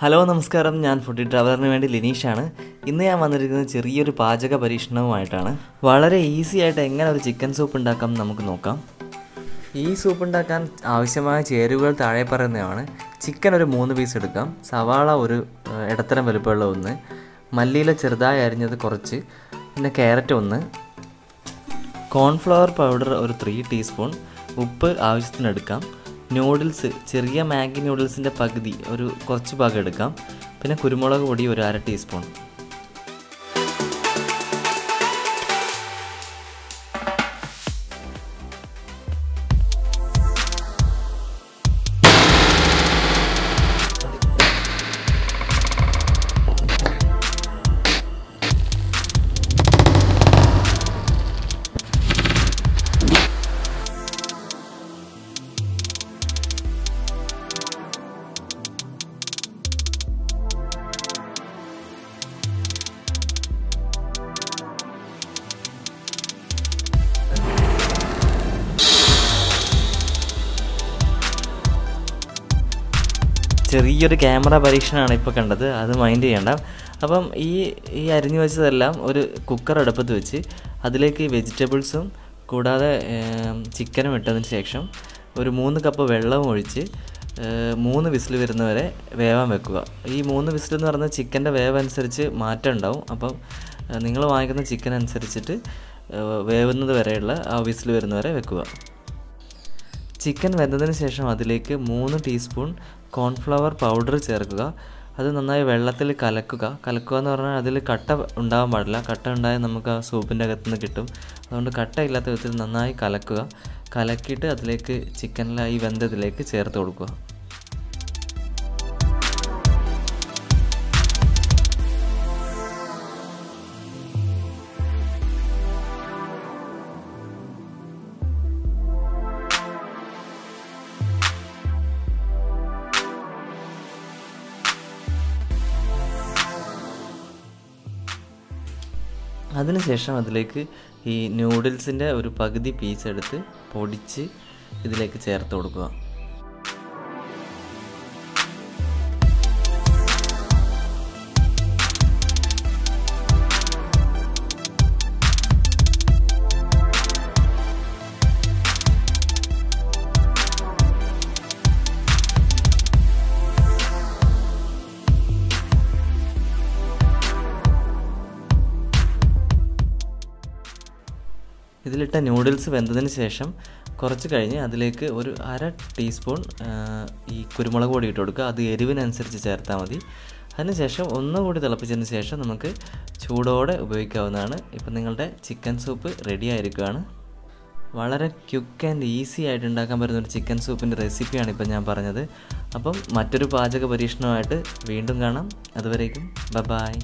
Hello, namaskaram. I am Foodie Traveller Linisha. Today I am going to do a pajaka parishanam. Very easy to chicken soup. We will this soup. We will chicken in 3 pieces. Savala is 1 Mallila is a carrot. Cornflour powder is 3 teaspoons. Noodles, ചെറിയ Maggi നൂഡിൽസിന്റെ പകുതി ഒരു കുറച്ച് ഭാഗം എടുക്കാം പിന്നെ കുരുമുളക് പൊടി ഒരു 1/2 ടീസ്പൂൺ ചെറിയൊരു ക്യാമറ പരീക്ഷണമാണ് ഇപ്പോൾ കണ്ടത് അത് മൈൻഡ് ചെയ്യണ്ട അപ്പം ഈ അരിഞ്ഞു വെച്ചതെല്ലാം ഒരു കുക്കർ അടുപ്പത്ത് വെച്ച് അതിലേക്ക് വെജിറ്റബിൾസും കൂടാതെ ചിക്കനും ഇട്ടതിന് ശേഷം ഒരു 3 കപ്പ് വെള്ളം ഒഴിച്ച് 3 വിസിൽ വരുന്നവരെ വേവാൻ വെക്കുക ഈ 3 വിസിൽ എന്ന് പറഞ്ഞാൽ ചിക്കന്റെ വേവ് അനുസരിച്ച് മാറ്റം ഉണ്ടാവും അപ്പം നിങ്ങൾ വാങ്ങിക്കുന്ന ചിക്കൻ അനുസരിച്ചിട്ട് വേവുന്നത് വരെയുള്ള ആ വിസിൽ വരുന്നവരെ വെക്കുക Chicken വെന്തതിനു ശേഷം അതിലേക്ക് 3 ടീസ്പൂൺ കോൺഫ്ലവർ പൗഡർ ചേർക്കുക അത് നന്നായി വെള്ളത്തിൽ കലക്കുക എന്ന് പറഞ്ഞാൽ അതിൽ കട്ട ഉണ്ടാവാൻ പാടില്ല കട്ട ഉണ്ടായാൽ നമുക്ക് ആ സൂപ്പിന്റെ അകത്ത് നിന്ന് കിട്ടും അതുകൊണ്ട് കട്ട ഇല്ലാത്ത വിധത്തിൽ നന്നായി കലക്കുക കലക്കിയിട്ട് അതിലേക്ക് ചിക്കനിലെ ഈ വെന്തതിലേക്ക് ചേർത്ത് കൊടുക്കുക അതിനുശേഷം അതിലേക്ക് ഈ നൂഡിൽസിന്റെ ഒരു പകുതി പീസ് എടുത്ത് പൊടിച്ച് ഇതിലേക്ക് ചേർത്ത് കൊടുക്കുക ഇതിലിട്ട നൂഡിൽസ് വെന്തതിനു ശേഷം കുറച്ച് കഴിഞ്ഞ് അതിലേക്ക് ഒരു 1/2 ടീസ്പൂൺ ഈ കുരുമുളക് പൊടി ഇട്ട് കൊടുക്കുക അത് എരിവിനനുസരിച്ച് ചേർത്താൽ മതി അതിനുശേഷം ഒന്നുകൂടി തിളപ്പിച്ചതിന് ശേഷം നമുക്ക് ചൂടോടെ ഉപയോഗിക്കാവുന്നതാണ് ഇപ്പോൾ നിങ്ങളുടെ ചിക്കൻ സൂപ്പ് റെഡി ആയിരിക്കുകയാണ് വളരെ ക്വിക്ക് ആൻഡ് ഈസി ആയിട്ട് ഉണ്ടാക്കാൻ പറ്റുന്ന ഒരു ചിക്കൻ സൂപ്പിൻ്റെ റെസിപ്പിയാണ് ഇപ്പോൾ ഞാൻ പറഞ്ഞത് അപ്പം മറ്റൊരു പാചക പരീക്ഷണമായിട്ട് വീണ്ടും കാണാം അതുവരേക്കും ബൈ ബൈ